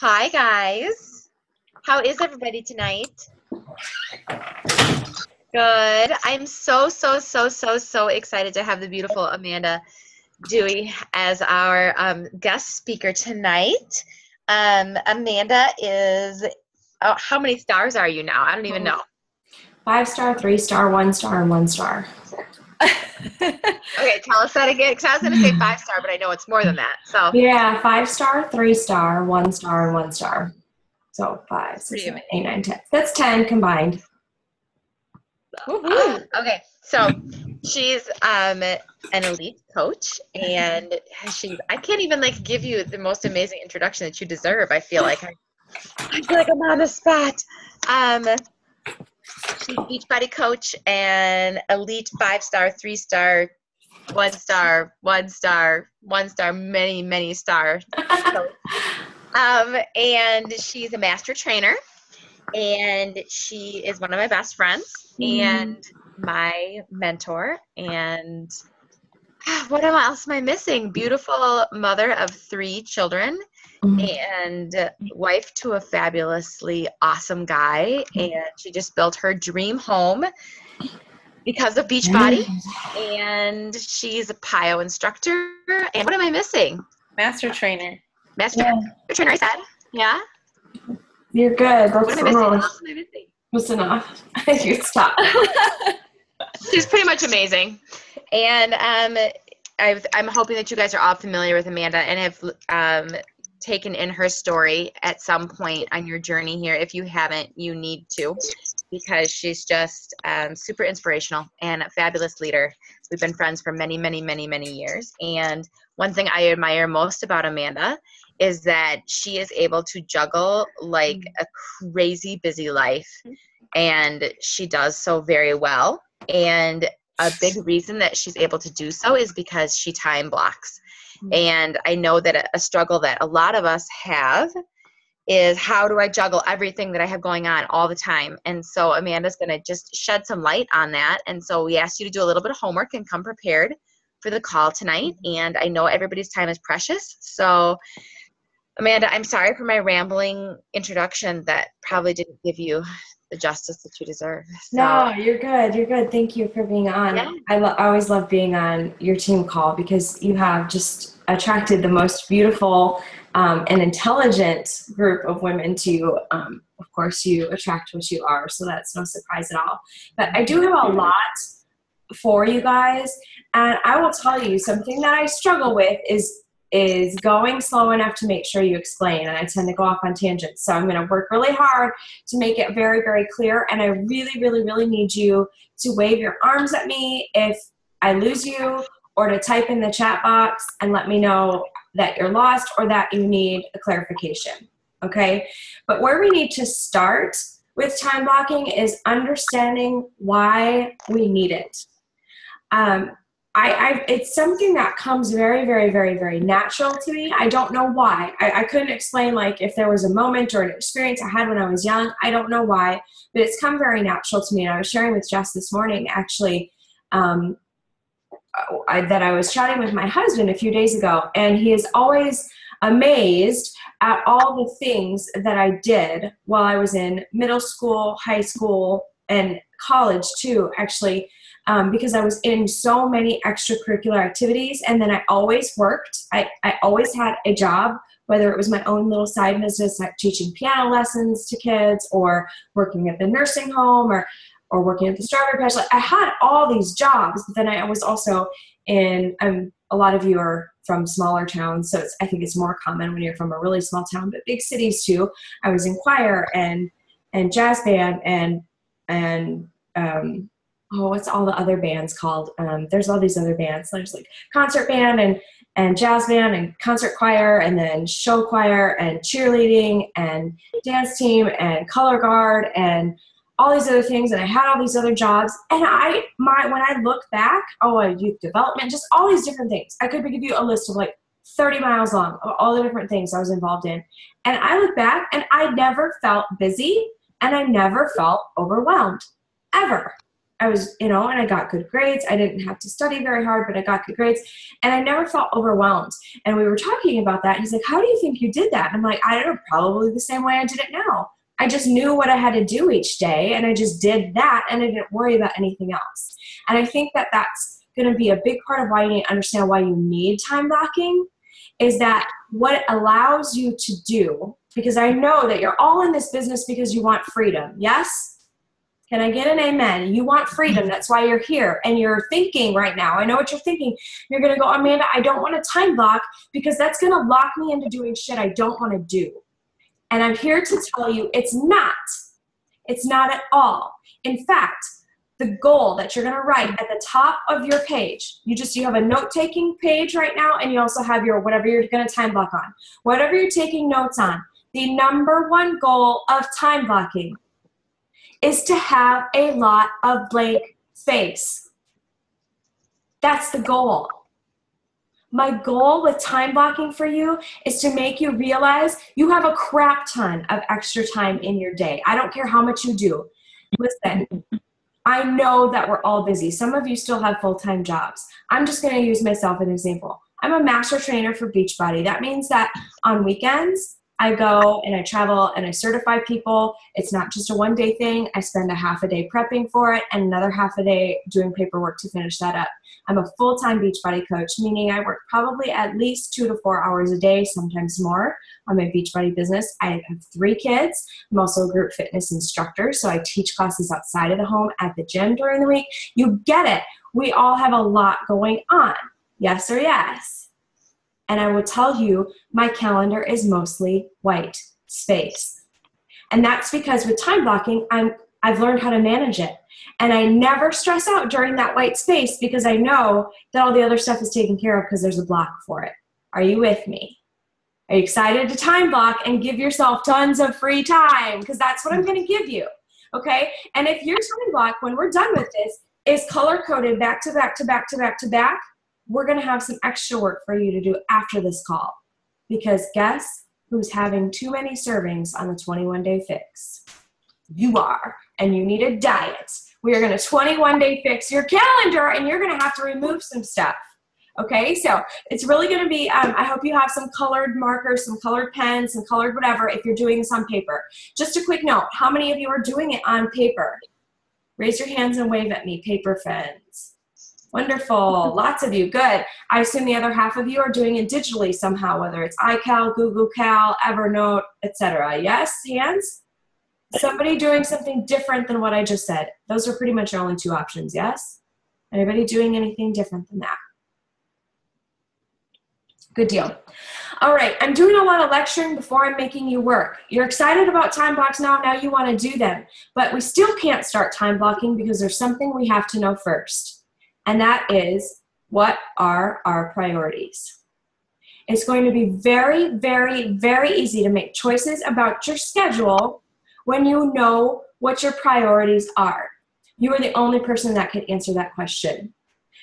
Hi guys, how is everybody tonight? Good. I'm so excited to have the beautiful Amanda Dewey as our guest speaker tonight. Amanda is, oh, how many stars are you now? I don't even know. 5-star, 3-star, 1-star, and 1-star. Okay, tell us that again, because I was going to say 5-star, but I know it's more than that. So yeah, 5-star, 3-star, 1-star, and 1-star. So 5, 6, 7, 8, 9, 10. That's 10 combined. Okay, so she's an elite coach, and she's, I can't even like give you the most amazing introduction that you deserve. I feel like I'm on the spot. She's Beachbody coach and elite 5-star, 3-star, 1-star, 1-star, 1-star, many star. And she's a master trainer, and she is one of my best friends and my mentor. And what else am I missing? Beautiful mother of 3 children and wife to a fabulously awesome guy. And she just built her dream home because of Beachbody. And she's a PiYo instructor. And what am I missing? Master trainer. Master trainer, I said. Yeah? You're good. That's what am I missing? What else am I missing? That's enough. You stop. She's pretty much amazing. And I'm hoping that you guys are all familiar with Amanda and have taken in her story at some point on your journey here. If you haven't, you need to, because she's just super inspirational and a fabulous leader. We've been friends for many years. And one thing I admire most about Amanda is that she is able to juggle like a crazy busy life, and she does so very well. And a big reason that she's able to do so is because she time blocks. And I know that a struggle that a lot of us have is, how do I juggle everything that I have going on all the time? And so Amanda's going to just shed some light on that. And so we asked you to do a little bit of homework and come prepared for the call tonight. And I know everybody's time is precious. So Amanda, I'm sorry for my rambling introduction that probably didn't give you the justice that you deserve. So. No, you're good. You're good. Thank you for being on. Yeah. I always love being on your team call, because you have just attracted the most beautiful and intelligent group of women to you. Of course, you attract what you are, so that's no surprise at all. But I do have a lot for you guys, and I will tell you something that I struggle with is going slow enough to make sure you explain, and I tend to go off on tangents. So I'm going to work really hard to make it very, very clear, and I really need you to wave your arms at me if I lose you, or to type in the chat box and let me know that you're lost or that you need a clarification, okay? But where we need to start with time blocking is understanding why we need it. It's something that comes very natural to me. I don't know why. I couldn't explain, like, if there was a moment or an experience I had when I was young. I don't know why, but it's come very natural to me. And I was sharing with Jess this morning, actually, that I was chatting with my husband a few days ago, and he is always amazed at all the things that I did while I was in middle school, high school, and college too, actually, because I was in so many extracurricular activities, and then I always worked. I always had a job, whether it was my own little side business, like teaching piano lessons to kids, or working at the nursing home, or working at the strawberry patch. Like, I had all these jobs, but then I was also in, a lot of you are from smaller towns, so I think it's more common when you're from a really small town, but big cities too. I was in choir and jazz band and oh, what's all the other bands called? There's all these other bands. There's like concert band and jazz band and concert choir, and then show choir and cheerleading and dance team and color guard and all these other things. And I had all these other jobs. And when I look back, youth development, just all these different things. I could give you a list of like 30 miles long of all the different things I was involved in. And I look back, and I never felt busy, and I never felt overwhelmed, ever. I was, you know, and I got good grades. I didn't have to study very hard, but I got good grades. And I never felt overwhelmed. And we were talking about that. And he's like, how do you think you did that? And I'm like, I don't know, probably the same way I did it now. I just knew what I had to do each day, and I just did that, and I didn't worry about anything else. And I think that that's going to be a big part of why you need to understand why you need time blocking, is that what it allows you to do, because I know that you're all in this business because you want freedom. Yes? Can I get an amen? You want freedom. That's why you're here. And you're thinking right now, I know what you're thinking. You're going to go, Amanda, I don't want to time block because that's going to lock me into doing shit I don't want to do. And I'm here to tell you it's not. It's not at all. In fact, the goal that you're going to write at the top of your page, you have a note-taking page right now, and you also have your whatever you're going to time block on. Whatever you're taking notes on, the number one goal of time blocking is to have a lot of blank space. That's the goal. My goal with time blocking for you is to make you realize you have a crap ton of extra time in your day. I don't care how much you do. Listen, I know that we're all busy. Some of you still have full-time jobs. I'm just going to use myself as an example. I'm a master trainer for Beachbody. That means that on weekends, I go and I travel and I certify people. It's not just a one-day thing. I spend a half a day prepping for it and another half a day doing paperwork to finish that up. I'm a full-time Beachbody coach, meaning I work probably at least 2 to 4 hours a day, sometimes more, on my Beachbody business. I have 3 kids. I'm also a group fitness instructor, so I teach classes outside of the home at the gym during the week. You get it. We all have a lot going on. Yes or yes? And I will tell you, my calendar is mostly white space. And that's because with time blocking, I've learned how to manage it. And I never stress out during that white space because I know that all the other stuff is taken care of because there's a block for it. Are you with me? Are you excited to time block and give yourself tons of free time? Because that's what I'm going to give you, okay? And if your time block, when we're done with this, is color-coded back to back to back to back to back, we're going to have some extra work for you to do after this call, because guess who's having too many servings on the 21 day fix? You are, and you need a diet. We are going to 21 day fix your calendar, and you're going to have to remove some stuff. Okay. So it's really going to be, I hope you have some colored markers, some colored pens, some colored whatever, if you're doing this on paper. Just a quick note. How many of you are doing it on paper? Raise your hands and wave at me, paper friends. Wonderful. Lots of you. Good. I assume the other half of you are doing it digitally somehow, whether it's iCal, Google Cal, Evernote, etc. Yes? Hands? Somebody doing something different than what I just said. Those are pretty much your only two options. Yes? Anybody doing anything different than that? Good deal. All right. I'm doing a lot of lecturing before I'm making you work. You're excited about time blocks now. Now you want to do them. But we still can't start time blocking because there's something we have to know first. And that is, what are our priorities? It's going to be very, very, very easy to make choices about your schedule when you know what your priorities are. You are the only person that could answer that question.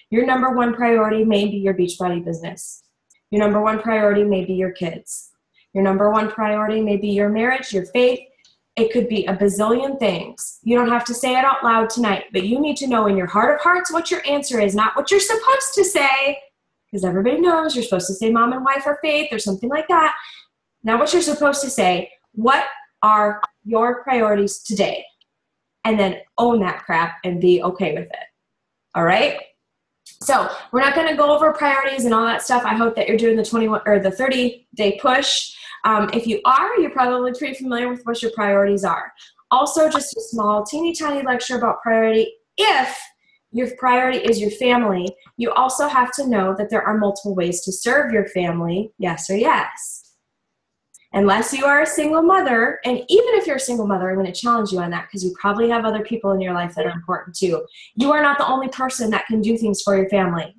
Your number one priority may be your Beachbody business. Your number one priority may be your kids. Your number one priority may be your marriage, your faith. It could be a bazillion things. You don't have to say it out loud tonight, but you need to know in your heart of hearts what your answer is, not what you're supposed to say, because everybody knows you're supposed to say mom and wife or faith or something like that. Not what you're supposed to say. What are your priorities today? And then own that crap and be okay with it. All right? So we're not going to go over priorities and all that stuff. I hope that you're doing the 21 or the 30-day push. If you are, you're probably pretty familiar with what your priorities are. Also, just a small, teeny tiny lecture about priority. If your priority is your family, you also have to know that there are multiple ways to serve your family, yes or yes. Unless you are a single mother, and even if you're a single mother, I'm going to challenge you on that because you probably have other people in your life that are important too. You are not the only person that can do things for your family.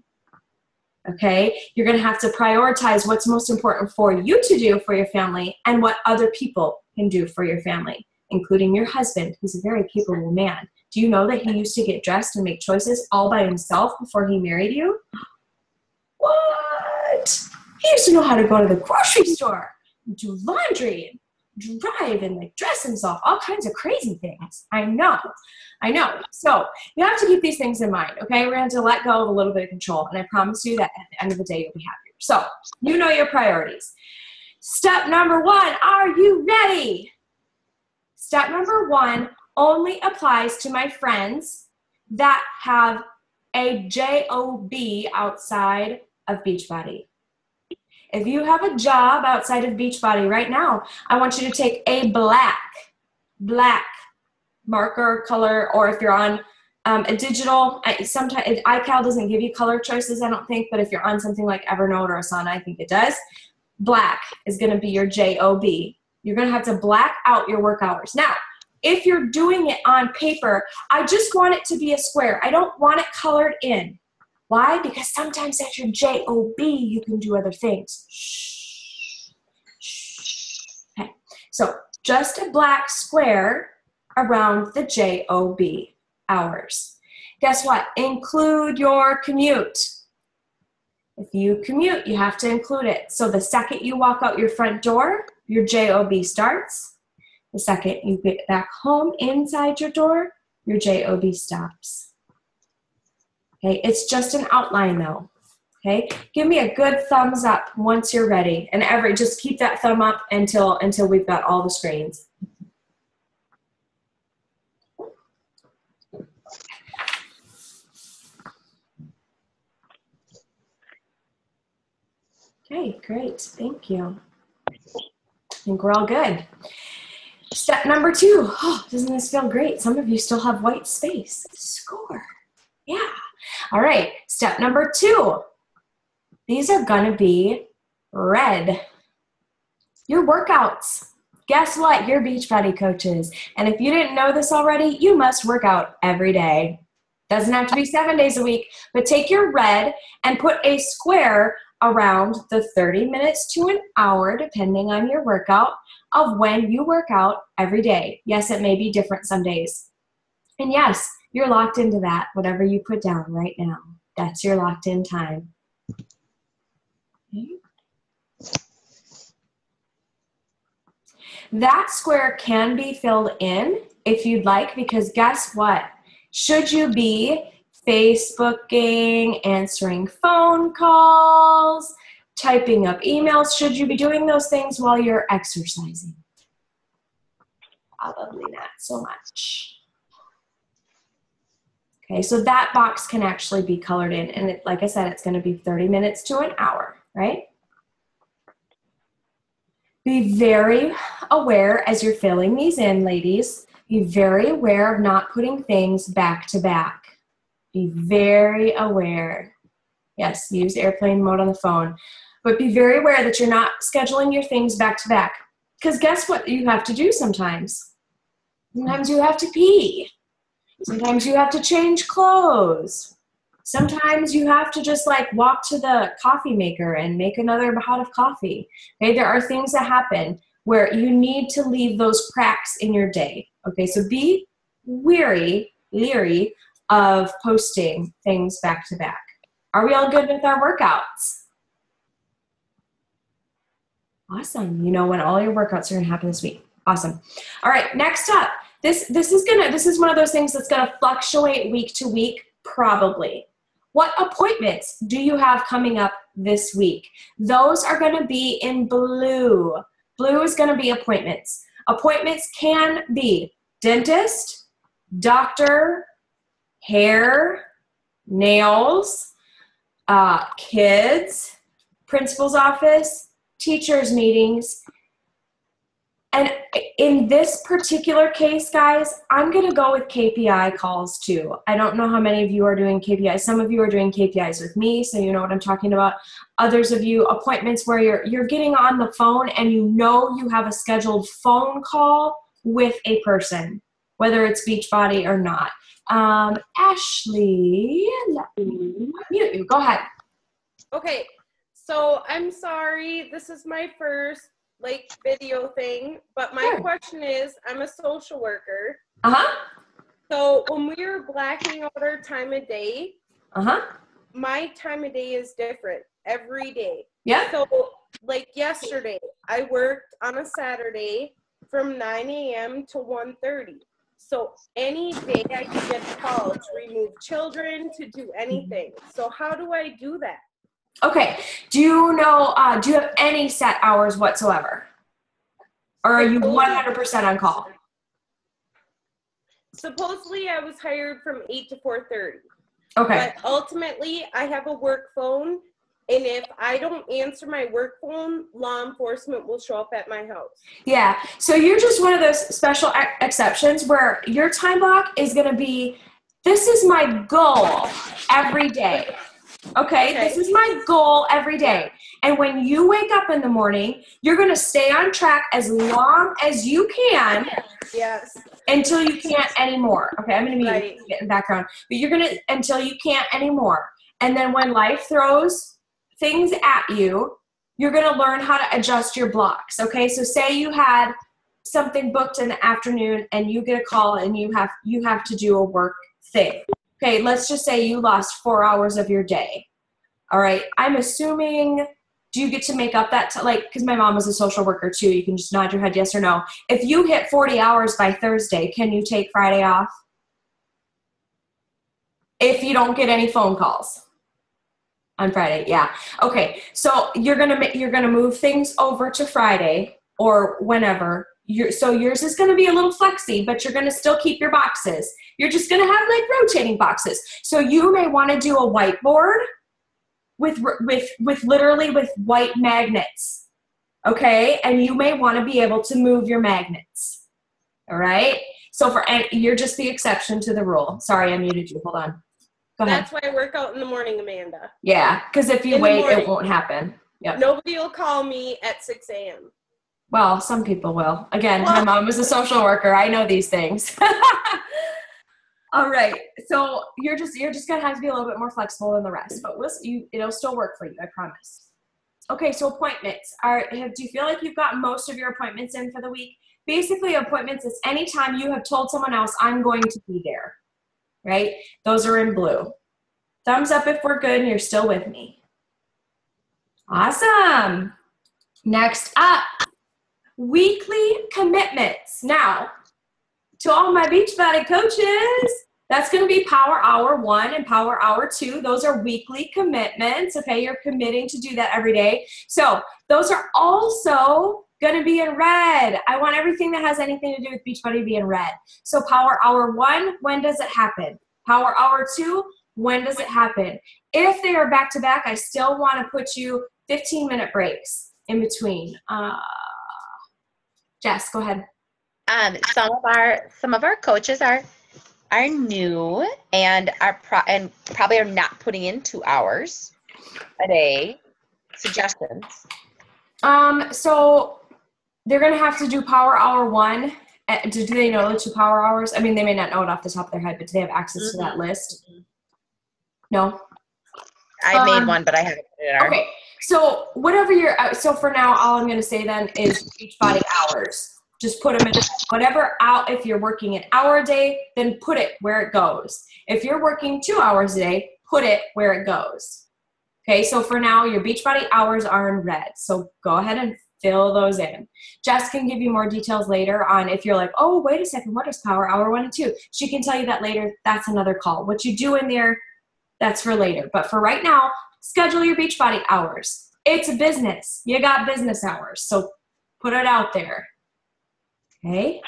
Okay, you're going to have to prioritize what's most important for you to do for your family and what other people can do for your family, including your husband. He's a very capable man. Do you know that he used to get dressed and make choices all by himself before he married you? What? He used to know how to go to the grocery store and do laundry and drive and like dress himself, all kinds of crazy things. I know. So you have to keep these things in mind, okay? We're going to let go of a little bit of control, and I promise you that at the end of the day, you'll be happier. So you know your priorities. Step number one, are you ready? Step number one only applies to my friends that have a job outside of Beachbody. If you have a job outside of Beachbody right now, I want you to take a black marker color, or if you're on a digital, sometimes iCal doesn't give you color choices, I don't think, but if you're on something like Evernote or Asana, I think it does, black is going to be your job. You're going to have to black out your work hours. Now, if you're doing it on paper, I just want it to be a square. I don't want it colored in. Why? Because sometimes at your job, you can do other things. Okay. So just a black square around the job hours. Guess what? Include your commute. If you commute, you have to include it. So the second you walk out your front door, your job starts. The second you get back home inside your door, your job stops. Okay, it's just an outline though, okay? Give me a good thumbs up once you're ready, and just keep that thumb up until we've got all the screens. Okay, great, thank you. I think we're all good. Step number two, oh, doesn't this feel great? Some of you still have white space, score, yeah. All right, step number two. These are gonna be red. Your workouts. Guess what? Your Beachbody coaches. And if you didn't know this already, you must work out every day. Doesn't have to be 7 days a week, but take your red and put a square around the 30 minutes to an hour, depending on your workout, of when you work out every day. Yes, it may be different some days. And yes, you're locked into that, whatever you put down right now. That's your locked in time. Okay. That square can be filled in if you'd like, because guess what? Should you be Facebooking, answering phone calls, typing up emails, should you be doing those things while you're exercising? Probably not so much. Okay, so that box can actually be colored in, and it, like I said, it's going to be 30 minutes to an hour, right? Be very aware as you're filling these in, ladies. Be very aware of not putting things back to back. Be very aware. Yes, use airplane mode on the phone. But be very aware that you're not scheduling your things back to back. Because guess what you have to do sometimes? Sometimes you have to pee. Sometimes you have to change clothes. Sometimes you have to just like walk to the coffee maker and make another pot of coffee. Okay, there are things that happen where you need to leave those cracks in your day. Okay, so be leery of posting things back to back. Are we all good with our workouts? Awesome. You know when all your workouts are gonna happen this week. Awesome. All right, next up. This is one of those things that's gonna fluctuate week to week, probably. What appointments do you have coming up this week? Those are gonna be in blue. Blue is gonna be appointments. Appointments can be dentist, doctor, hair, nails, kids, principal's office, teachers' meetings. And in this particular case, guys, I'm going to go with KPI calls too. I don't know how many of you are doing KPIs. Some of you are doing KPIs with me, so you know what I'm talking about. Others of you, appointments where you're getting on the phone and you know you have a scheduled phone call with a person, whether it's Beachbody or not. Ashley, let me mute you. Go ahead. Okay, so I'm sorry. This is my first like video thing, but my question is, I'm a social worker. So when we were blacking out our time of day, my time of day is different every day. Yeah. So like yesterday, I worked on a Saturday from 9 a.m. to 1:30. So any day I can get called to remove children, to do anything. So how do I do that? Okay. Do you know, do you have any set hours whatsoever? Or are you 100% on call? Supposedly I was hired from 8 to 4:30. Okay. But ultimately I have a work phone, and if I don't answer my work phone, law enforcement will show up at my house. Yeah. So you're just one of those special exceptions where your time block is going to be, this is my goal every day. Okay? This is my goal every day. And when you wake up in the morning, you're going to stay on track as long as you can. Yes. Until you can't anymore. Okay. I'm going to be getting background, but you're going to, until you can't anymore. And then when life throws things at you, you're going to learn how to adjust your blocks. Okay. So say you had something booked in the afternoon and you get a call and you have to do a work thing. Okay. Let's just say you lost 4 hours of your day. All right. I'm assuming, do you get to make up that cause my mom was a social worker too. You can just nod your head yes or no. If you hit 40 hours by Thursday, can you take Friday off? If you don't get any phone calls on Friday, yeah. Okay, so you're gonna move things over to Friday or whenever. So yours is gonna be a little flexy, but you're gonna still keep your boxes. You're just gonna have like rotating boxes. So you may want to do a whiteboard with literally with white magnets, okay? And you may want to be able to move your magnets. All right. So you're just the exception to the rule. Sorry, I muted you. Hold on. That's why I work out in the morning, Amanda. Yeah, because if you wait, it won't happen. Yep. Nobody will call me at 6 a.m. Well, some people will. Again, my mom is a social worker. I know these things. All right, so you're just gonna have to be a little bit more flexible than the rest, but it'll still work for you, I promise. Okay, so appointments. Do you feel like you've got most of your appointments in for the week? Basically, appointments is any time you have told someone else, I'm going to be there. Right? Those are in blue. Thumbs up if we're good and you're still with me. Awesome. Next up, weekly commitments. Now, to all my Beachbody coaches, that's going to be power hour 1 and power hour 2. Those are weekly commitments. Okay, you're committing to do that every day. So those are also going to be in red. I want everything that has anything to do with Beachbody to be in red. So power hour 1, when does it happen? Power hour 2, when does it happen? If they are back to back, I still want to put you 15-minute breaks in between. Jess, go ahead. Some of our coaches are new and probably are not putting in 2 hours a day. Suggestions. So they're going to have to do power hour 1. Do they know the 2 power hours? I mean, they may not know it off the top of their head, but do they have access to that list? No. I made one, but I haven't put it in. Okay. So whatever so for now, all I'm going to say then is Beachbody hours. Just put them in whatever out. If you're working an hour a day, then put it where it goes. If you're working 2 hours a day, put it where it goes. Okay, so for now, your Beachbody hours are in red. So go ahead and fill those in. Jess can give you more details later on if you're like, oh, wait a second, what is power hour 1 and 2? She can tell you that later. That's another call. What you do in there, that's for later. But for right now, schedule your Beachbody hours. It's a business. You got business hours. So put it out there. Okay.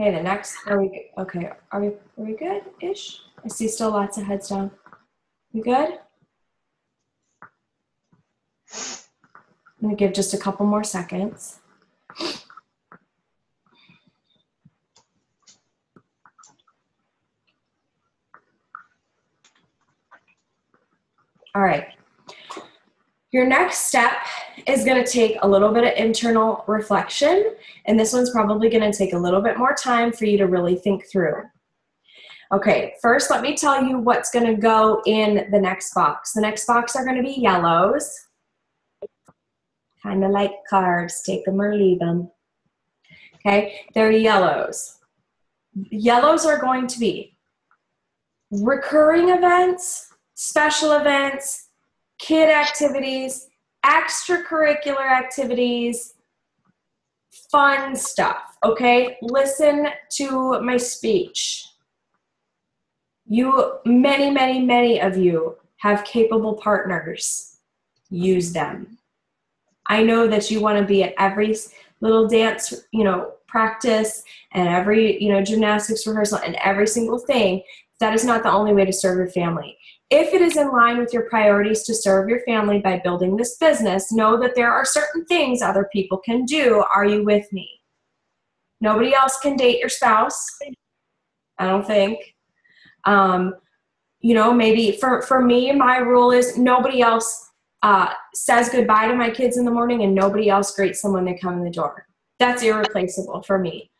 Okay, the next, are we good-ish? I see still lots of heads down. You good? I'm gonna give just a couple more seconds. All right. Your next step is going to take a little bit of internal reflection, and this one's probably going to take a little bit more time for you to really think through. Okay, first let me tell you what's going to go in the next box. The next box are going to be yellows. kind of like carbs, take them or leave them. Okay, they're yellows. Yellows are going to be recurring events, special events, kid activities, extracurricular activities, fun stuff, okay? Listen to my speech. You, many of you have capable partners. Use them. I know that you want to be at every little dance, you know, practice and every, you know, gymnastics rehearsal and every single thing. That is not the only way to serve your family. If it is in line with your priorities to serve your family by building this business, know that there are certain things other people can do. Are you with me? Nobody else can date your spouse, I don't think. You know, maybe for me, my rule is nobody else says goodbye to my kids in the morning and nobody else greets them when they come in the door. That's irreplaceable for me.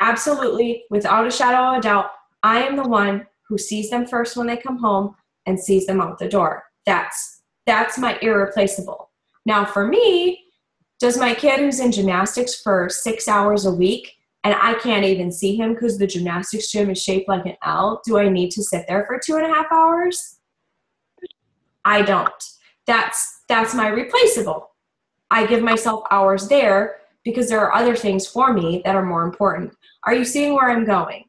Absolutely, without a shadow of a doubt, I am the one who sees them first when they come home and sees them out the door. That's my irreplaceable. Now for me, does my kid who's in gymnastics for 6 hours a week and I can't even see him because the gymnastics gym is shaped like an L, do I need to sit there for 2.5 hours? I don't. That's my replaceable. I give myself hours there because there are other things for me that are more important. Are you seeing where I'm going?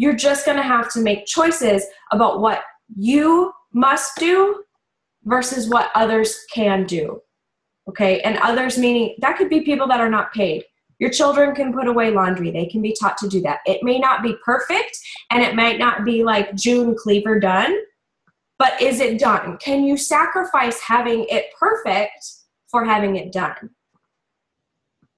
You're just going to have to make choices about what you must do versus what others can do, okay? And others meaning that could be people that are not paid. Your children can put away laundry. They can be taught to do that. It may not be perfect, and it might not be like June Cleaver done, but is it done? Can you sacrifice having it perfect for having it done?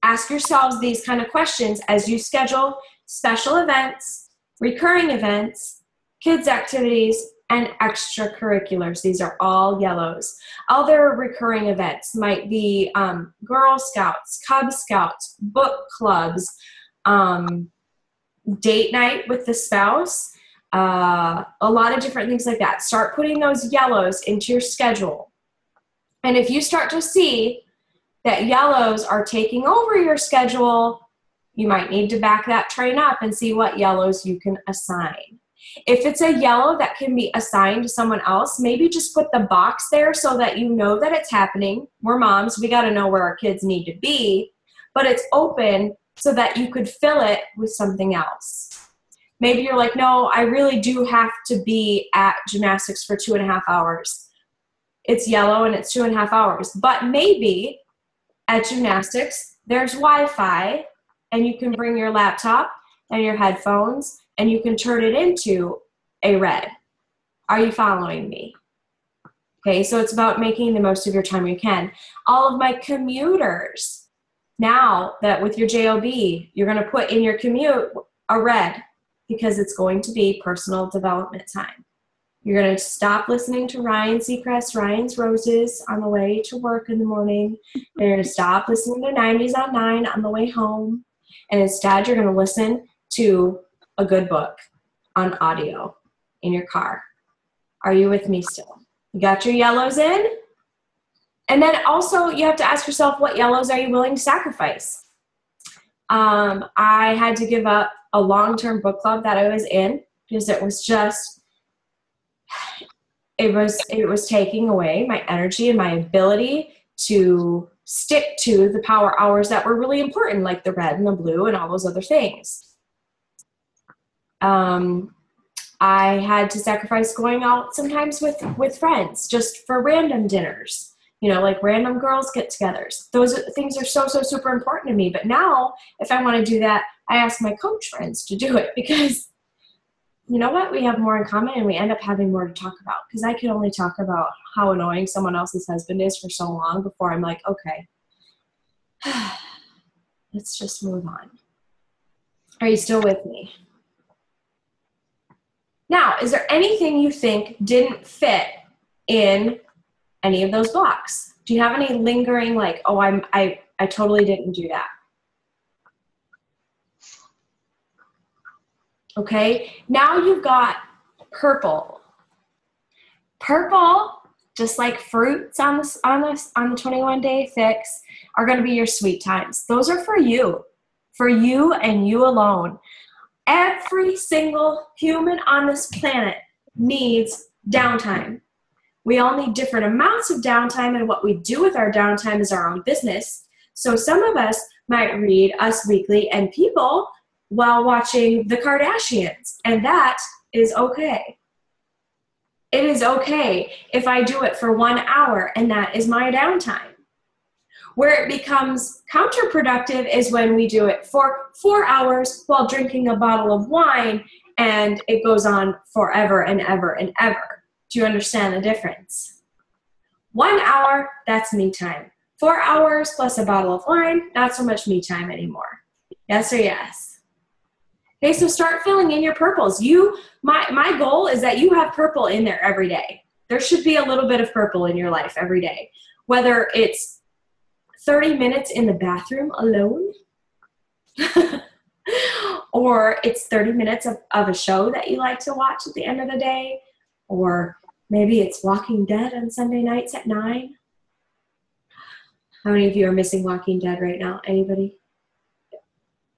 Ask yourselves these kind of questions as you schedule special events, recurring events, kids' activities, and extracurriculars. These are all yellows. Other recurring events might be Girl Scouts, Cub Scouts, book clubs, date night with the spouse, a lot of different things like that. Start putting those yellows into your schedule. And if you start to see that yellows are taking over your schedule, you might need to back that train up and see what yellows you can assign. If it's a yellow that can be assigned to someone else, maybe just put the box there so that you know that it's happening. We're moms. We got to know where our kids need to be, but it's open so that you could fill it with something else. Maybe you're like, no, I really do have to be at gymnastics for 2.5 hours. It's yellow and it's 2.5 hours, but maybe at gymnastics, there's Wi-Fi, and you can bring your laptop and your headphones and you can turn it into a red. Are you following me? Okay, so it's about making the most of your time you can. All of my commuters, now that with your JOB, you're gonna put in your commute a red because it's going to be personal development time. You're gonna stop listening to Ryan Seacrest, Ryan's Roses on the way to work in the morning. And you're gonna stop listening to 90s on 9 on the way home. And instead, you're going to listen to a good book on audio in your car. Are you with me still? You got your yellows in? And then also, you have to ask yourself, what yellows are you willing to sacrifice? I had to give up a long-term book club that I was in because it was just, it was taking away my energy and my ability to stick to the power hours that were really important, like the red and the blue and all those other things. I had to sacrifice going out sometimes with friends just for random dinners, you know, like random girls get-togethers. Those things are so super important to me. But now, if I want to do that, I ask my coach friends to do it because, you know what, we have more in common and we end up having more to talk about because I could only talk about how annoying someone else's husband is for so long before I'm like, okay, let's just move on. Are you still with me? Now, is there anything you think didn't fit in any of those blocks? Do you have any lingering like, oh, I totally didn't do that? Okay, now you've got purple. Purple just like fruits on the 21 day fix are going to be your sweet times. Those are for you and you alone. Every single human on this planet needs downtime. We all need different amounts of downtime, and what we do with our downtime is our own business. So some of us might read Us Weekly and People while watching the Kardashians, and that is okay. It is okay if I do it for 1 hour, and that is my downtime. Where it becomes counterproductive is when we do it for 4 hours while drinking a bottle of wine, and it goes on forever and ever and ever. Do you understand the difference? 1 hour, that's me time. 4 hours plus a bottle of wine, not so much me time anymore. Yes or yes? Okay, so start filling in your purples. My goal is that you have purple in there every day. There should be a little bit of purple in your life every day, whether it's 30 minutes in the bathroom alone, or it's 30 minutes of a show that you like to watch at the end of the day, or maybe it's Walking Dead on Sunday nights at 9. How many of you are missing Walking Dead right now? Anybody?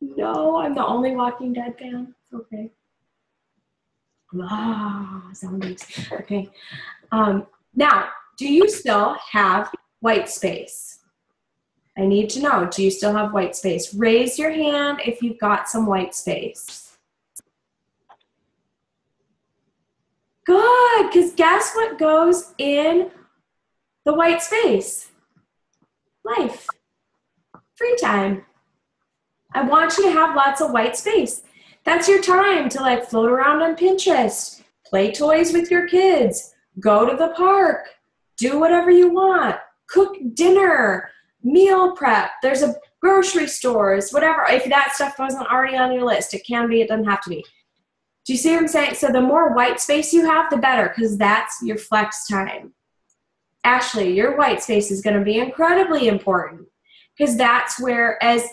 No, I'm the only Walking Dead fan. Okay. Ah, zombies. Okay. Now, do you still have white space? I need to know, do you still have white space? Raise your hand if you've got some white space. Good, because guess what goes in the white space? Life. Free time. I want you to have lots of white space. That's your time to like float around on Pinterest, play toys with your kids, go to the park, do whatever you want, cook dinner, meal prep, there's a grocery stores, whatever. If that stuff wasn't already on your list, it can be, it doesn't have to be. Do you see what I'm saying? So the more white space you have, the better, because that's your flex time. Ashley, your white space is going to be incredibly important, because that's where as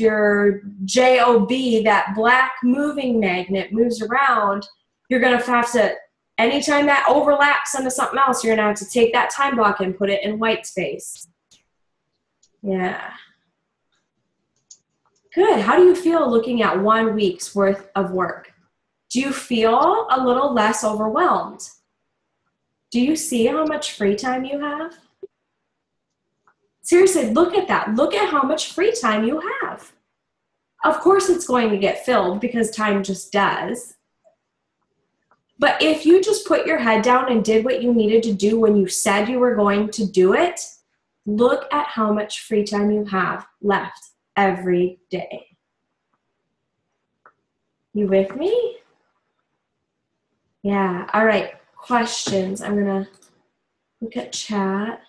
your JOB, that black moving magnet moves around, you're going to have to, anytime that overlaps into something else, you're going to have to take that time block and put it in white space. Yeah. Good. How do you feel looking at 1 week's worth of work? Do you feel a little less overwhelmed? Do you see how much free time you have? Seriously, look at that. Look at how much free time you have. Of course it's going to get filled because time just does. But if you just put your head down and did what you needed to do when you said you were going to do it, look at how much free time you have left every day. You with me? Yeah. All right. Questions. I'm going to look at chat.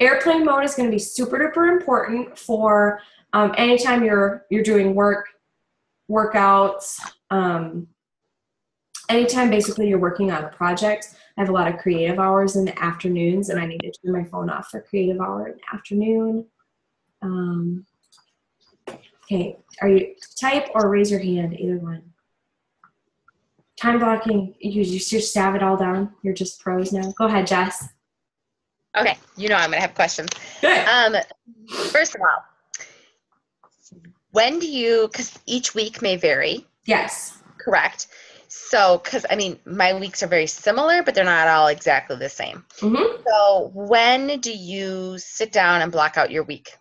Airplane mode is going to be super duper important for anytime you're doing workouts, anytime basically you're working on a project. I have a lot of creative hours in the afternoons, and I need to turn my phone off for creative hour in the afternoon. Okay, are you type or raise your hand, either one. Time blocking, you just have it all down. You're just pros now. Go ahead, Jess. Okay, you know I'm going to have questions. Good. First of all, when do you, because each week may vary. Yes. Correct. So, because I mean, my weeks are very similar, but they're not all exactly the same. Mm-hmm. So when do you sit down and block out your week?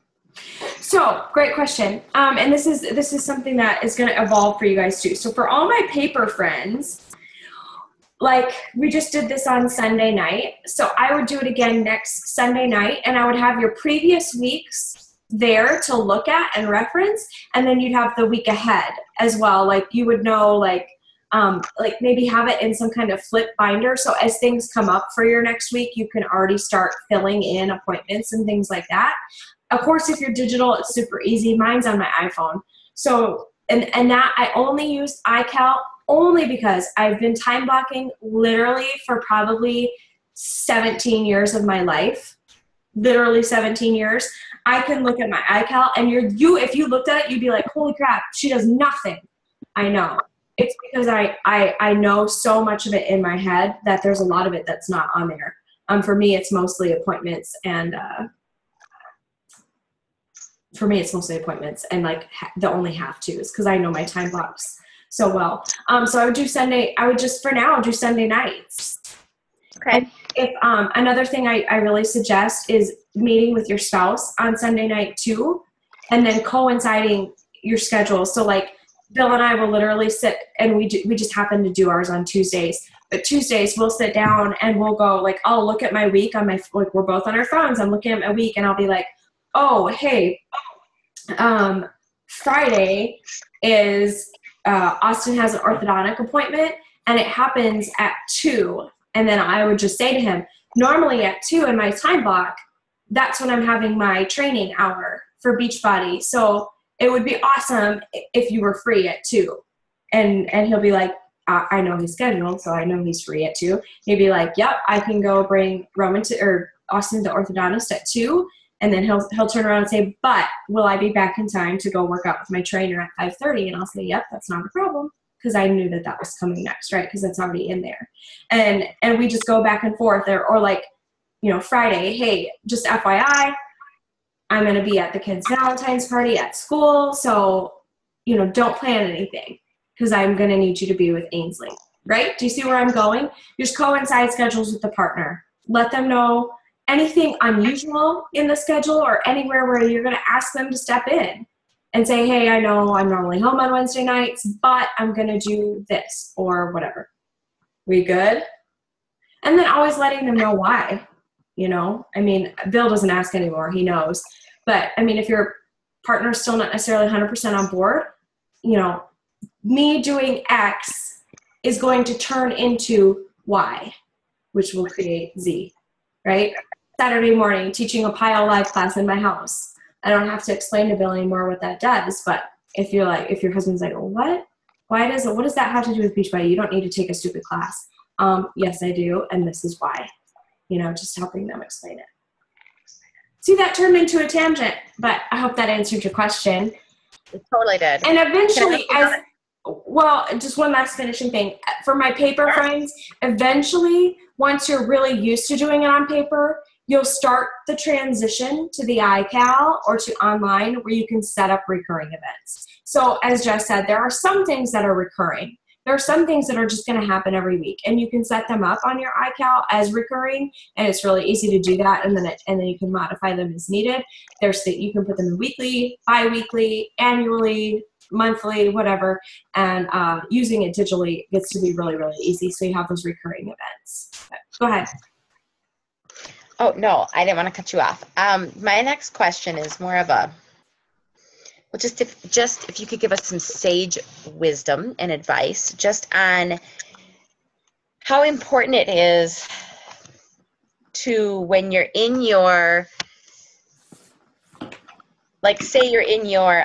So great question. And this is something that is going to evolve for you guys too. So for all my paper friends, like we just did this on Sunday night. So I would do it again next Sunday night, and I would have your previous weeks there to look at and reference. And then you'd have the week ahead as well. Like you would know, like maybe have it in some kind of flip binder. So as things come up for your next week, you can already start filling in appointments and things like that. Of course, if you're digital, it's super easy. Mine's on my iPhone. So, and that I only use iCal only because I've been time blocking literally for probably 17 years of my life, literally 17 years. I can look at my iCal and if you looked at it, you'd be like, holy crap, she does nothing. I know. It's because I know so much of it in my head that there's a lot of it that's not on there. For me, it's mostly appointments and like the only have to's because I know my time blocks so well. So I would do Sunday. I would just for now do Sunday nights. Okay. If another thing I really suggest is meeting with your spouse on Sunday night too, and then coinciding your schedule. So like Bill and I will literally sit and we just happen to do ours on Tuesdays. But Tuesdays we'll sit down and we'll go like, I'll look at my week on my, like we're both on our phones. I'm looking at my week and I'll be like, oh, hey, Friday is, Austin has an orthodontic appointment and it happens at 2. And then I would just say to him, normally at 2 in my time block, that's when I'm having my training hour for Beachbody. So it would be awesome if you were free at 2. And he'll be like, I know he's scheduled, so I know he's free at 2. He'll be like, yep, I can go bring Austin to orthodontist at 2. And then he'll turn around and say, but will I be back in time to go work out with my trainer at 5:30? And I'll say, yep, that's not a problem. Because I knew that that was coming next, right? Because that's already in there. And we just go back and forth or like, you know, Friday, hey, just FYI, I'm going to be at the kids' Valentine's party at school. So, you know, don't plan anything because I'm going to need you to be with Ainsley, right? Do you see where I'm going? Just coincide schedules with the partner. Let them know anything unusual in the schedule or anywhere where you're going to ask them to step in. And say, hey, I know I'm normally home on Wednesday nights, but I'm going to do this or whatever. We good? And then always letting them know why, you know? I mean, Bill doesn't ask anymore. He knows. But, I mean, if your partner's still not necessarily 100% on board, you know, me doing X is going to turn into Y, which will create Z, right? Saturday morning, teaching a PiYo live class in my house. I don't have to explain to Bill anymore what that does, but if your husband's like, well, what? What does that have to do with Beachbody? You don't need to take a stupid class. Yes, I do, and this is why. You know, just helping them explain it. See, that turned into a tangent, but I hope that answered your question. It totally did. And eventually, just one last finishing thing. For my paper friends, eventually, once you're really used to doing it on paper, you'll start the transition to the iCal or to online where you can set up recurring events. So as Jess said, there are some things that are recurring. There are some things that are just going to happen every week, and you can set them up on your iCal as recurring, and it's really easy to do that, and then you can modify them as needed. You can put them in weekly, bi-weekly, annually, monthly, whatever, and using it digitally gets to be really, really easy, so you have those recurring events. Go ahead. Oh, no, I didn't want to cut you off. My next question is more of a, well, just if you could give us some sage wisdom and advice just on how important it is to, when you're in your, like say you're in your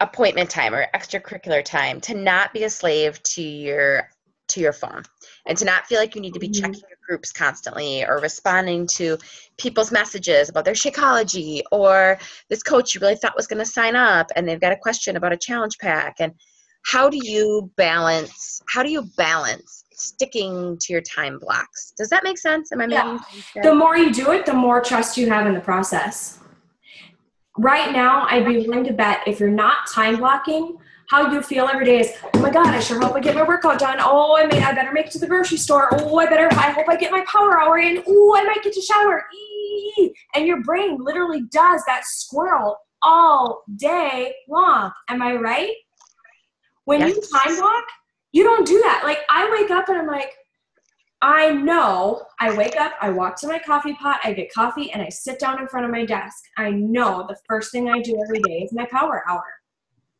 appointment time or extracurricular time, to not be a slave to your phone and to not feel like you need to be checking your groups constantly or responding to people's messages about their Shakeology or this coach you really thought was going to sign up and they've got a question about a challenge pack. And how do you balance sticking to your time blocks? Does that make sense? Am I making sense? The more you do it, the more trust you have in the process. Right now, I'd be willing to bet if you're not time blocking, how you feel every day is, oh my God, I sure hope I get my workout done. Oh, I better make it to the grocery store. Oh, I hope I get my power hour in. Oh, I might get to shower. Eee! And your brain literally does that squirrel all day long. Am I right? When you time block, you don't do that. Like I wake up and I'm like, I know I wake up, I walk to my coffee pot, I get coffee and I sit down in front of my desk. I know the first thing I do every day is my power hour.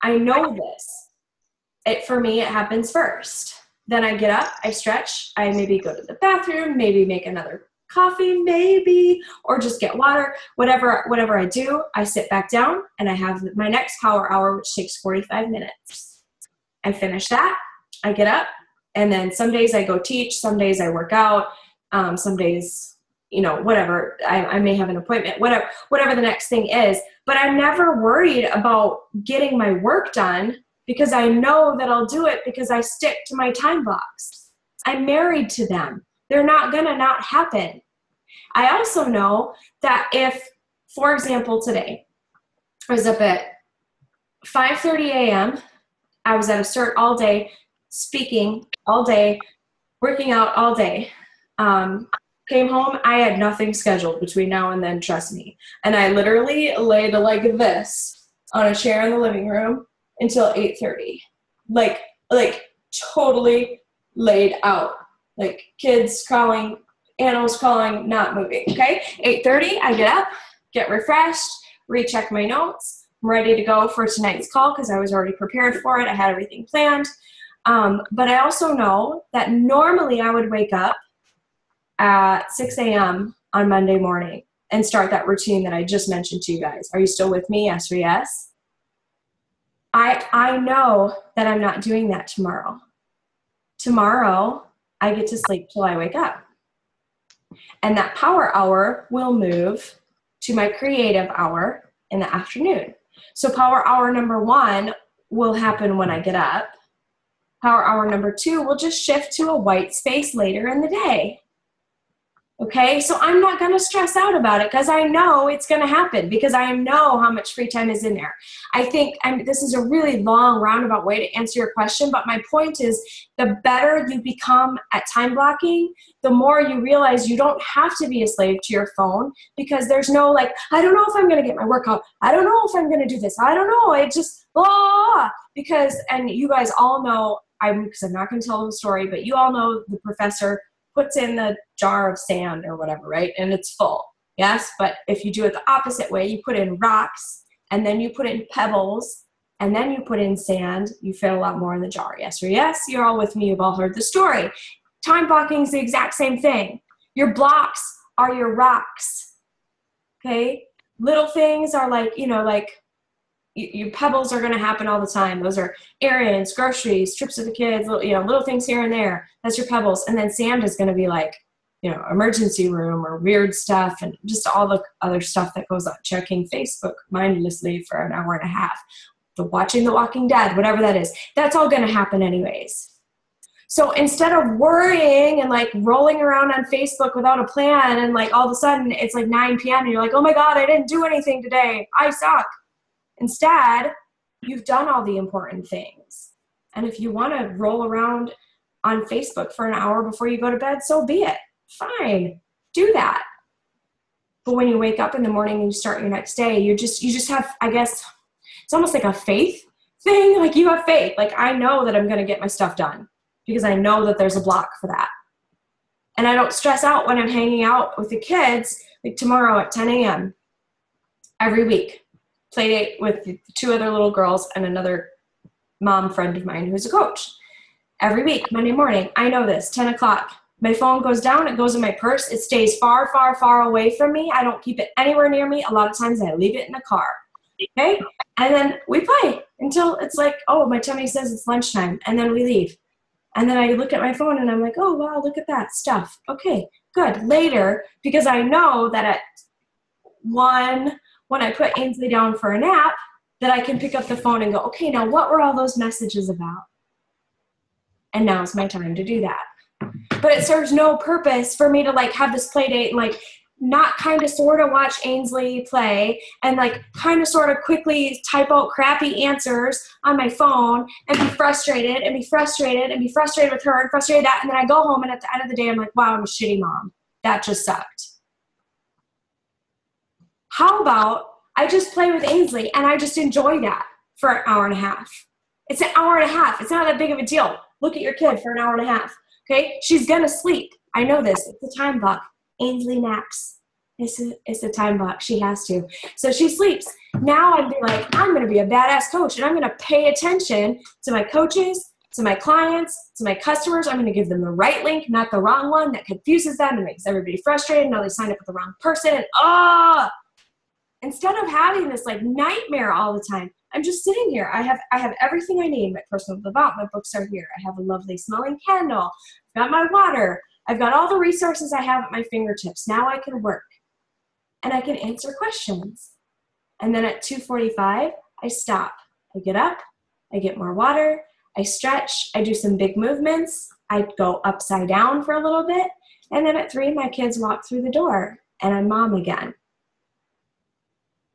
I know this. For me, it happens first. Then I get up, I stretch, I maybe go to the bathroom, maybe make another coffee, or just get water. Whatever I do, I sit back down and I have my next power hour, which takes 45 minutes. I finish that, I get up, and then some days I go teach, some days I work out, some days, you know, whatever, I may have an appointment, whatever the next thing is, but I'm never worried about getting my work done because I know that I'll do it because I stick to my time blocks. I'm married to them. they're not gonna not happen. I also know that if, for example, today, I was up at 5:30 a.m., I was at a cert all day, speaking all day, working out all day. Came home, I had nothing scheduled between now and then, trust me. And I literally laid like this on a chair in the living room until 8:30. Like totally laid out. Like kids crawling, animals crawling, not moving, okay? 8:30, I get up, get refreshed, recheck my notes. I'm ready to go for tonight's call because I was already prepared for it. I had everything planned. But I also know that normally I would wake up at 6 a.m. on Monday morning and start that routine that I just mentioned to you guys. Are you still with me? Yes or yes? I know that I'm not doing that tomorrow. Tomorrow, I get to sleep till I wake up. And that power hour will move to my creative hour in the afternoon. So power hour number one will happen when I get up. Power hour number two will just shift to a white space later in the day. Okay, so I'm not going to stress out about it because I know it's going to happen because I know how much free time is in there. I think this is a really long roundabout way to answer your question, but my point is the better you become at time blocking, the more you realize you don't have to be a slave to your phone because there's no like, I don't know if I'm going to get my workout. I don't know if I'm going to do this. I don't know. It just, blah, because, and you guys all know, because I'm not going to tell the story, but you all know the professor puts in the jar of sand or whatever, right? And it's full, yes? But if you do it the opposite way, you put in rocks, and then you put in pebbles, and then you put in sand, you fill a lot more in the jar, yes or yes? You're all with me, you've all heard the story. Time blocking is the exact same thing. Your blocks are your rocks, okay? Little things are like, you know, like your pebbles are gonna happen all the time. Those are errands, groceries, trips with the kids, little, you know, little things here and there. That's your pebbles. And then sand is gonna be like, you know, emergency room or weird stuff and just all the other stuff that goes on. Checking Facebook mindlessly for an hour and a half. Watching The Walking Dead, whatever that is. That's all gonna happen anyways. So instead of worrying and like rolling around on Facebook without a plan and like all of a sudden it's like 9 p.m. and you're like, oh my God, I didn't do anything today. I suck. Instead, you've done all the important things. And if you want to roll around on Facebook for an hour before you go to bed, so be it. Fine. Do that. But when you wake up in the morning and you start your next day, you just have, I guess, it's almost like a faith thing. Like you have faith. Like I know that I'm going to get my stuff done because I know that there's a block for that. And I don't stress out when I'm hanging out with the kids, like tomorrow at 10 a.m. every week. Play date with two other little girls and another mom friend of mine who's a coach. Every week, Monday morning, I know this, 10 o'clock. My phone goes down, it goes in my purse, it stays far, far, far away from me. I don't keep it anywhere near me. A lot of times I leave it in the car, okay? And then we play until it's like, oh, my tummy says it's lunchtime, and then we leave. And then I look at my phone and I'm like, oh, wow, look at that stuff. Okay, good, later, because I know that at one, when I put Ainsley down for a nap, that I can pick up the phone and go, okay, now what were all those messages about? And now it's my time to do that. But it serves no purpose for me to like have this play date and like not kind of sort of watch Ainsley play and like kind of sort of quickly type out crappy answers on my phone and be frustrated and be frustrated and be frustrated with her and frustrated that. And then I go home and at the end of the day, I'm like, wow, I'm a shitty mom. That just sucked. How about I just play with Ainsley and I just enjoy that for an hour and a half? It's an hour and a half. It's not that big of a deal. Look at your kid for an hour and a half, okay? She's going to sleep. I know this. It's a time block. Ainsley naps. It's a time block. She has to. So she sleeps. Now I'd be like, I'm going to be a badass coach, and I'm going to pay attention to my coaches, to my clients, to my customers. I'm going to give them the right link, not the wrong one that confuses them and makes everybody frustrated. Now they signed up with the wrong person. And, oh! Instead of having this like nightmare all the time, I'm just sitting here. I have everything I need. My personal development books are here. I have a lovely smelling candle. I've got my water. I've got all the resources I have at my fingertips. Now I can work and I can answer questions. And then at 2:45, I stop. I get up. I get more water. I stretch. I do some big movements. I go upside down for a little bit. And then at 3, my kids walk through the door and I'm mom again.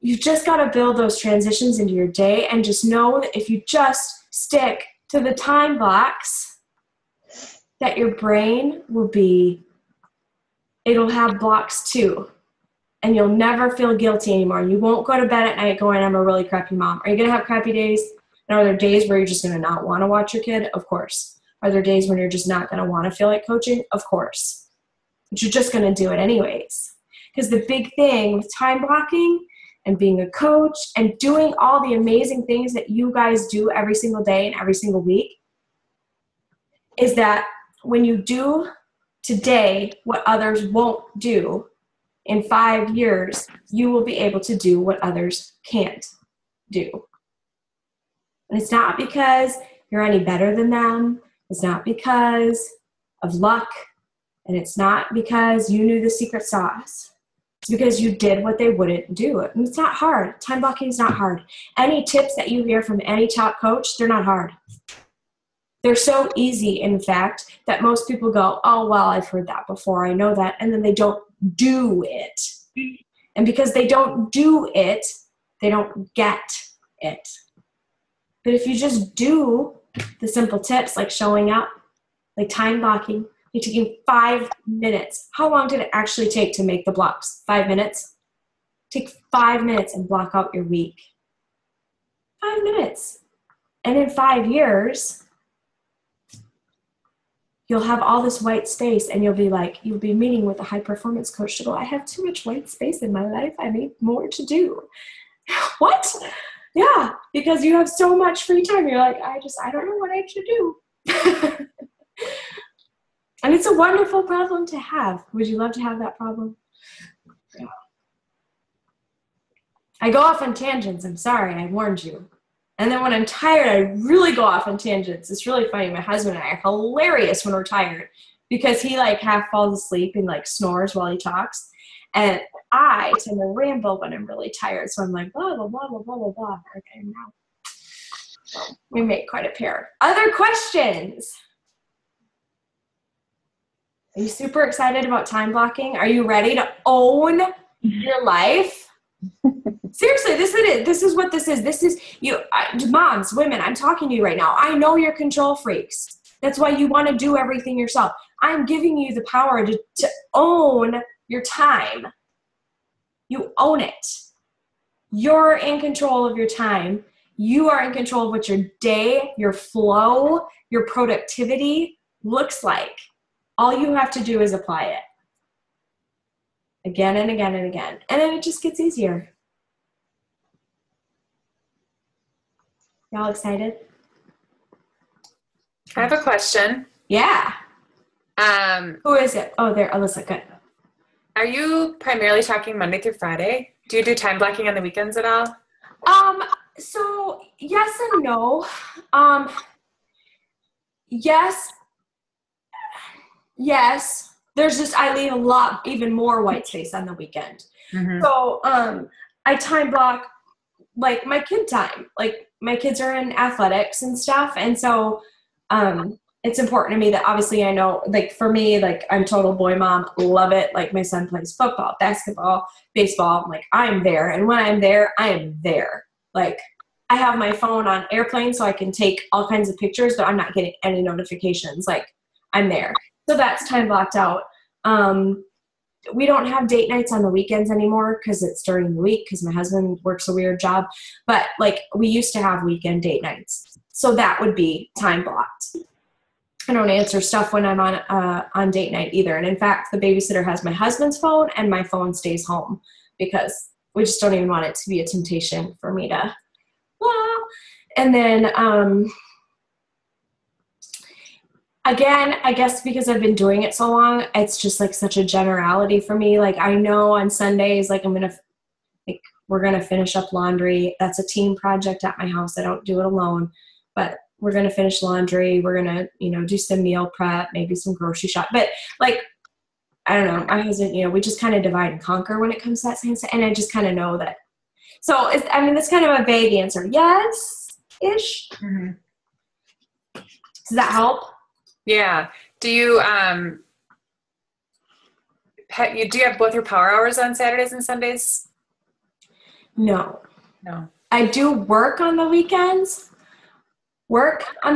You've just got to build those transitions into your day and just know that if you just stick to the time blocks, that your brain will be, it'll have blocks too. And you'll never feel guilty anymore. You won't go to bed at night going, I'm a really crappy mom. Are you going to have crappy days? And are there days where you're just going to not want to watch your kid? Of course. Are there days when you're just not going to want to feel like coaching? Of course. But you're just going to do it anyways. Because the big thing with time blocking and being a coach and doing all the amazing things that you guys do every single day and every single week is that when you do today what others won't do, in 5 years, you will be able to do what others can't do. And it's not because you're any better than them. It's not because of luck. And it's not because you knew the secret sauce. It's because you did what they wouldn't do. And it's not hard. Time blocking is not hard. Any tips that you hear from any top coach, they're not hard. They're so easy, in fact, that most people go, oh, well, I've heard that before. I know that. And then they don't do it. And because they don't do it, they don't get it. But if you just do the simple tips like showing up, like time blocking, you're taking 5 minutes. How long did it actually take to make the blocks? 5 minutes? Take 5 minutes and block out your week. 5 minutes. And in 5 years, you'll have all this white space and you'll be like, you'll be meeting with a high performance coach to go, I have too much white space in my life. I need more to do. What? Yeah. Because you have so much free time. You're like, I don't know what I should do. And it's a wonderful problem to have. Would you love to have that problem? Yeah. I go off on tangents. I'm sorry. I warned you. And then when I'm tired, I really go off on tangents. It's really funny. My husband and I are hilarious when we're tired because he like half falls asleep and like snores while he talks. And I tend to ramble when I'm really tired. So I'm like, blah, blah, blah, blah, blah, blah, blah. Okay, now we make quite a pair. Other questions? Are you super excited about time blocking? Are you ready to own your life? Seriously, this is it. This is what this is. This is you, moms, women, I'm talking to you right now. I know you're control freaks. That's why you want to do everything yourself. I'm giving you the power to own your time. You own it. You're in control of your time. You are in control of what your day, your flow, your productivity looks like. All you have to do is apply it. Again and again and again. And then it just gets easier. Y'all excited? I have a question. Yeah. Who is it? Oh, there, Alyssa, good. Are you primarily talking Monday through Friday? Do you do time blocking on the weekends at all? So yes and no. Yes. There's just, I leave a lot, even more white space on the weekend. Mm-hmm. So I time block like my kid time, like my kids are in athletics and stuff. And so it's important to me that obviously I know, like for me, like I'm total boy mom, love it. Like my son plays football, basketball, baseball. I'm like I'm there. And when I'm there, I am there. Like I have my phone on airplane so I can take all kinds of pictures, but I'm not getting any notifications. Like I'm there. So that's time blocked out. We don't have date nights on the weekends anymore because it's during the week because my husband works a weird job. But like we used to have weekend date nights. So that would be time blocked. I don't answer stuff when I'm on date night either. And in fact, the babysitter has my husband's phone and my phone stays home because we just don't even want it to be a temptation for me to, blah. And then, again, I guess because I've been doing it so long, it's just like such a generality for me. Like I know on Sundays, like we're going to finish up laundry. That's a team project at my house. I don't do it alone, but we're going to finish laundry. We're going to, do some meal prep, maybe some grocery shop. But like, I don't know. I wasn't, we just kind of divide and conquer when it comes to that same stuff. And I just kind of know that. So it's, I mean, that's kind of a vague answer. Yes-ish. Mm-hmm. Does that help? Yeah. Do you, do you have both your power hours on Saturdays and Sundays? No. No. I do work on the weekends. But a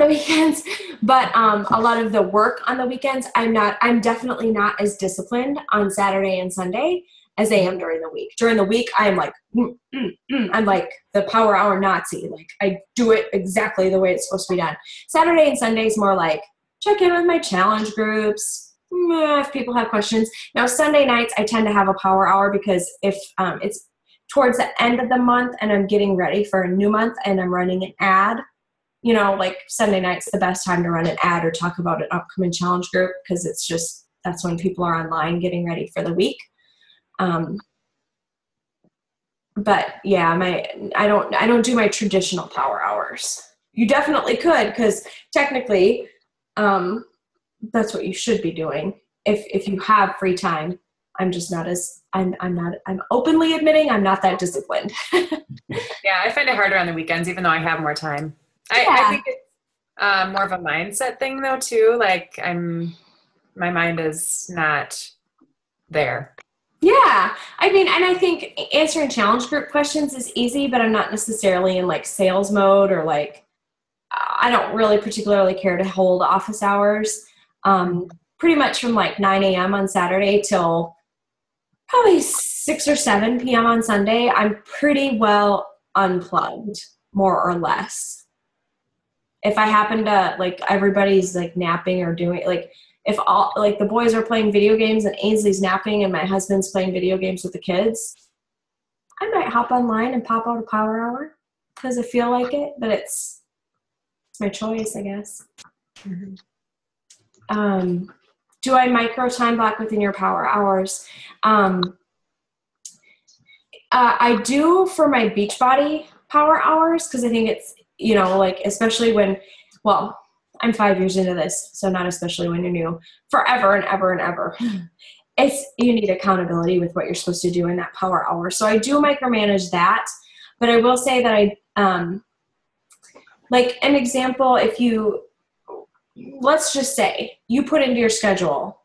lot of the work on the weekends, I'm definitely not as disciplined on Saturday and Sunday as I am during the week. During the week, I'm like, I'm like the power hour Nazi. Like, I do it exactly the way it's supposed to be done. Saturday and Sunday is more like check in with my challenge groups, if people have questions. Now, Sunday nights, I tend to have a power hour because if it's towards the end of the month and I'm getting ready for a new month and I'm running an ad, you know, like Sunday night's the best time to run an ad or talk about an upcoming challenge group because it's just, that's when people are online getting ready for the week. But yeah, I don't do my traditional power hours. You definitely could, because technically, that's what you should be doing if you have free time. I'm just not as, I'm openly admitting I'm not that disciplined. Yeah. I find it harder on the weekends, even though I have more time. I think it's more of a mindset thing though, too. Like my mind is not there. Yeah. I mean, and I think answering challenge group questions is easy, but I'm not necessarily in like sales mode, or like, I don't really particularly care to hold office hours. Pretty much from like 9 a.m. on Saturday till probably 6 or 7 p.m. on Sunday, I'm pretty well unplugged, more or less. If I happen to, like, everybody's like napping or doing, like, if all, like, the boys are playing video games and Ainsley's napping and my husband's playing video games with the kids, I might hop online and pop out a power hour because I feel like it, but it's my choice, I guess. Mm-hmm. Do I micro time block within your power hours? I do for my Beachbody power hours because I think it's, you know, like, especially when, well, I'm 5 years into this, so not especially when you're new, forever and ever and ever. You need accountability with what you're supposed to do in that power hour. So I do micromanage that, but I will say that like an example, if you, let's just say you put into your schedule,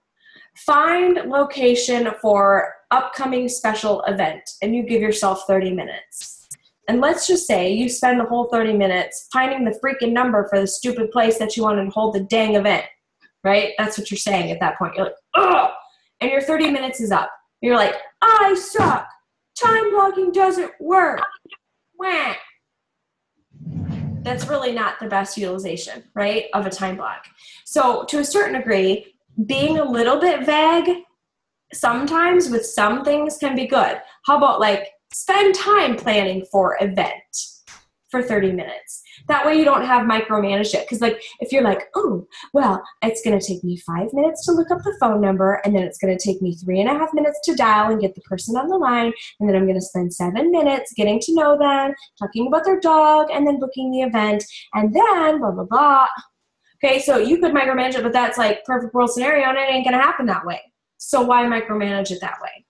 find location for upcoming special event, and you give yourself 30 minutes. And let's just say you spend the whole 30 minutes finding the freaking number for the stupid place that you wanted to hold the dang event, right? That's what you're saying at that point. You're like, ugh! And your 30 minutes is up. You're like, I suck. Time blocking doesn't work. Wah. That's really not the best utilization, right, of a time block. So to a certain degree, being a little bit vague sometimes with some things can be good. How about, like, spend time planning for event for 30 minutes. That way you don't have micromanage it. Because, like, if you're like, oh, well, it's going to take me 5 minutes to look up the phone number, and then it's going to take me 3.5 minutes to dial and get the person on the line, and then I'm going to spend 7 minutes getting to know them, talking about their dog, and then booking the event, and then blah, blah, blah. Okay, so you could micromanage it, but that's like perfect world scenario, and it ain't going to happen that way. So why micromanage it that way?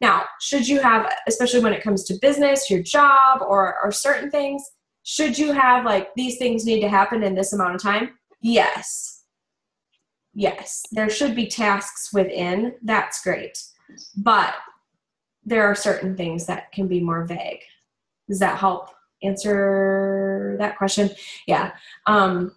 Now, should you have, especially when it comes to business, your job, or certain things, should you have, like, these things need to happen in this amount of time? Yes. Yes. There should be tasks within. That's great. But there are certain things that can be more vague. Does that help answer that question? Yeah. You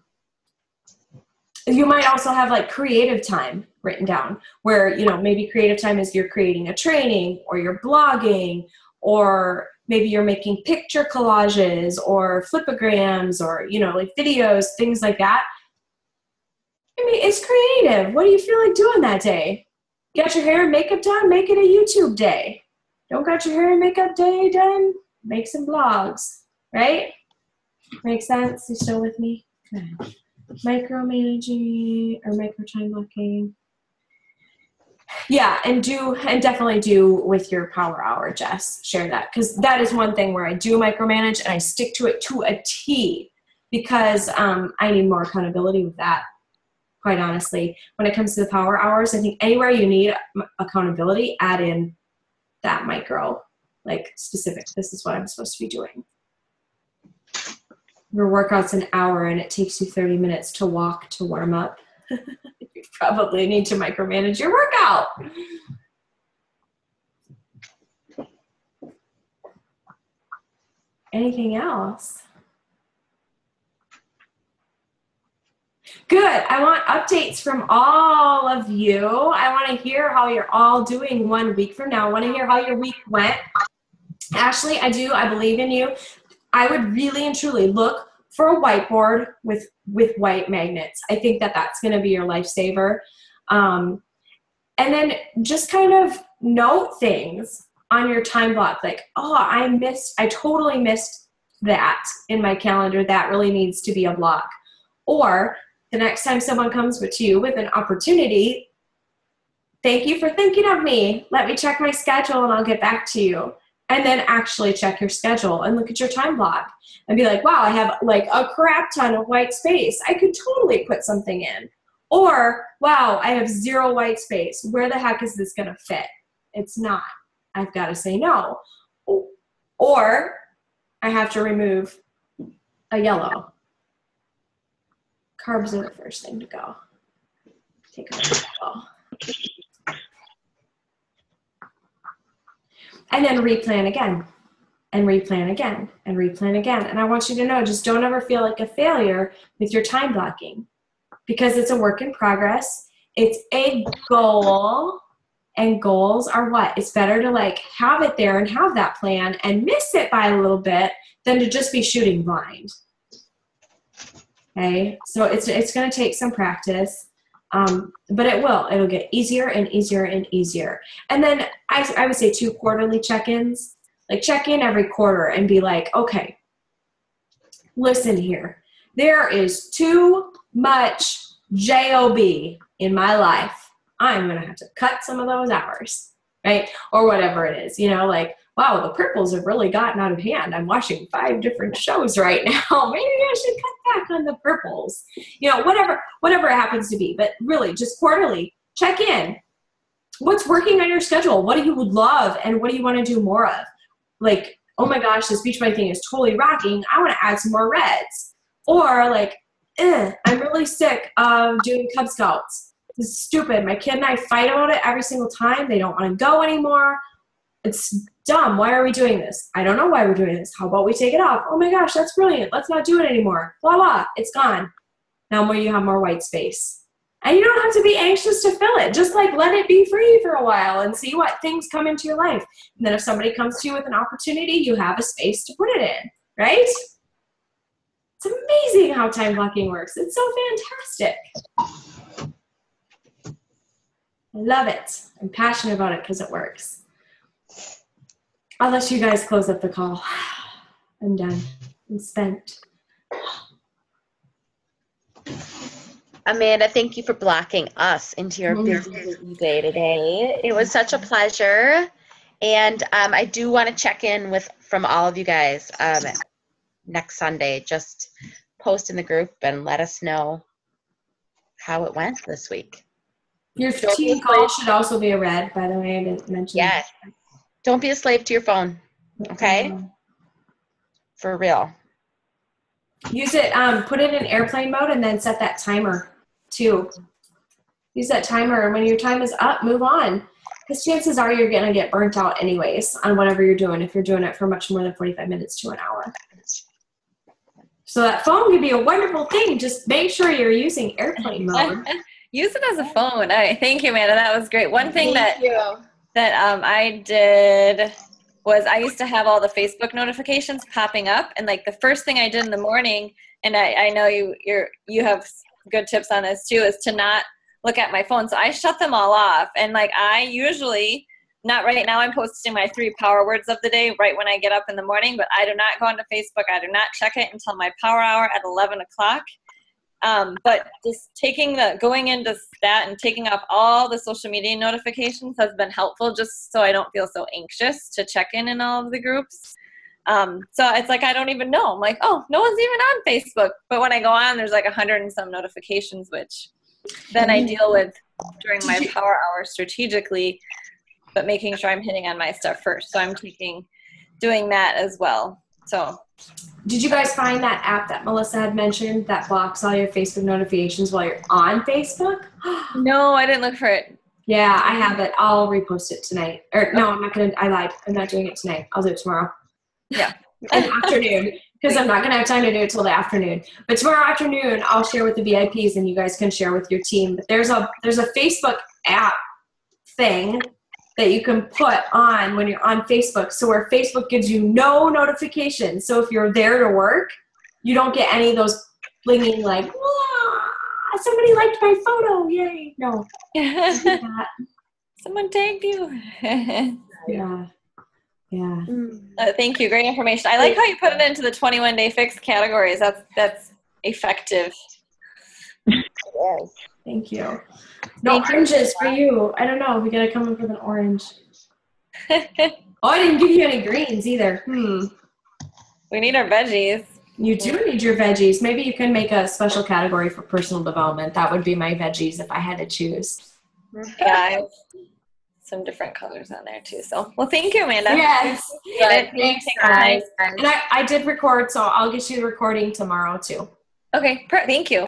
might also have, like, creative time written down, where, you know, maybe creative time is you're creating a training, or you're blogging, or maybe you're making picture collages or flipograms, or, you know, like videos, things like that. I mean, it's creative. What do you feel like doing that day? You got your hair and makeup done? Make it a YouTube day. Don't got your hair and makeup day done? Make some vlogs, right? Makes sense? You still with me? Good. Micromanaging or micro time blocking. Yeah, and definitely do with your power hour, Jess. Share that, because that is one thing where I do micromanage and I stick to it to a T, because I need more accountability with that, quite honestly. When it comes to the power hours, I think anywhere you need accountability, add in that micro, like, specific. This is what I'm supposed to be doing. Your workout's an hour and it takes you 30 minutes to walk to warm up. you probably need to micromanage your workout. Anything else? Good. I want updates from all of you. I want to hear how you're all doing 1 week from now. I want to hear how your week went. Ashley, I believe in you. I would really and truly look for a whiteboard with white magnets. I think that that's going to be your lifesaver. And then just kind of note things on your time block. Like, oh, I totally missed that in my calendar. That really needs to be a block. Or the next time someone comes to you with an opportunity, thank you for thinking of me. Let me check my schedule and I'll get back to you. And then actually check your schedule and look at your time block and be like, wow, I have like a crap ton of white space. I could totally put something in. Or, wow, I have zero white space. Where the heck is this going to fit? It's not. I've got to say no. Or I have to remove a yellow. Carbs are the first thing to go. Take a yellow. And then replan again, and replan again, and replan again. And I want you to know, just don't ever feel like a failure with your time blocking, because it's a work in progress. It's a goal, and goals are what? It's better to like have it there and have that plan and miss it by a little bit than to just be shooting blind. Okay, so it's going to take some practice, but it will. It'll get easier and easier and easier. And then I would say 2 quarterly check-ins. Like check in every quarter and be like, okay, listen here. There is too much J-O-B in my life. I'm going to have to cut some of those hours, right? Or whatever it is, you know, like, wow, the purples have really gotten out of hand. I'm watching 5 different shows right now. Maybe I should cut back on the purples. You know, whatever it happens to be. But really, just quarterly, check in. What's working on your schedule? What do you love and what do you want to do more of? Like, oh my gosh, this Beachbody thing is totally rocking. I want to add some more reds. Or like, I'm really sick of doing Cub Scouts. This is stupid. My kid and I fight about it every single time. They don't want to go anymore. It's dumb. Why are we doing this? I don't know why we're doing this. How about we take it off? Oh my gosh, that's brilliant. Let's not do it anymore. Blah, blah. It's gone. Now you have more white space. And you don't have to be anxious to fill it. Just like let it be free for a while and see what things come into your life. And then if somebody comes to you with an opportunity, you have a space to put it in, right? It's amazing how time blocking works. It's so fantastic. I love it. I'm passionate about it because it works. I'll let you guys close up the call. I'm done. I'm spent. Amanda, thank you for blocking us into your beautiful day today. It was such a pleasure. And I do want to check in from all of you guys next Sunday. Just post in the group and let us know how it went this week. Your team call should also be a red, by the way. I didn't mention that. Yes. Don't be a slave to your phone, okay? For real. Use it, put it in airplane mode and then set that timer too. Use that timer, and when your time is up, move on. Because chances are you're gonna get burnt out anyways on whatever you're doing if you're doing it for much more than 45 minutes to an hour. So that phone can be a wonderful thing. Just make sure you're using airplane mode. Use it as a phone. Thank you, Amanda, that was great. One thing that I did was I used to have all the Facebook notifications popping up, and like the first thing I did in the morning, and I know you have good tips on this too, is to not look at my phone. So I shut them all off, and like I usually, not right now, I'm posting my 3 power words of the day right when I get up in the morning, but I do not go onto Facebook. I do not check it until my power hour at 11 o'clock. But just going into that and taking off all the social media notifications has been helpful, just so I don't feel so anxious to check in all of the groups. So it's like, I don't even know. I'm like, oh, no one's even on Facebook. But when I go on, there's like 100 and some notifications, which then I deal with during my power hour strategically, but making sure I'm hitting on my stuff first. So I'm doing that as well. So did you guys find that app that Melissa had mentioned that blocks all your Facebook notifications while you're on Facebook? No, I didn't look for it. Yeah, I have it. I'll repost it tonight. Or no, I'm not going to, I lied. I'm not doing it tonight. I'll do it tomorrow. Yeah. An afternoon, because I'm not going to have time to do it till the afternoon. But tomorrow afternoon, I'll share with the VIPs and you guys can share with your team. But there's a Facebook app thing that you can put on when you're on Facebook. So where Facebook gives you no notifications. So if you're there to work, you don't get any of those blinging like, ah, somebody liked my photo. Yay. No. Someone tagged you. Yeah. Yeah. Thank you. Great information. I like how you put it into the 21 day fix categories. That's effective. Yes. Thank you. No oranges for you. I don't know. We got to come up with an orange. Oh, I didn't give you any greens either. We need our veggies. You do need your veggies. Maybe you can make a special category for personal development. That would be my veggies if I had to choose. Yeah. Some different colors on there too. So, well, thank you, Amanda. Yes. Good. Thanks, guys. And I did record, so I'll get you the recording tomorrow too. Okay. Thank you.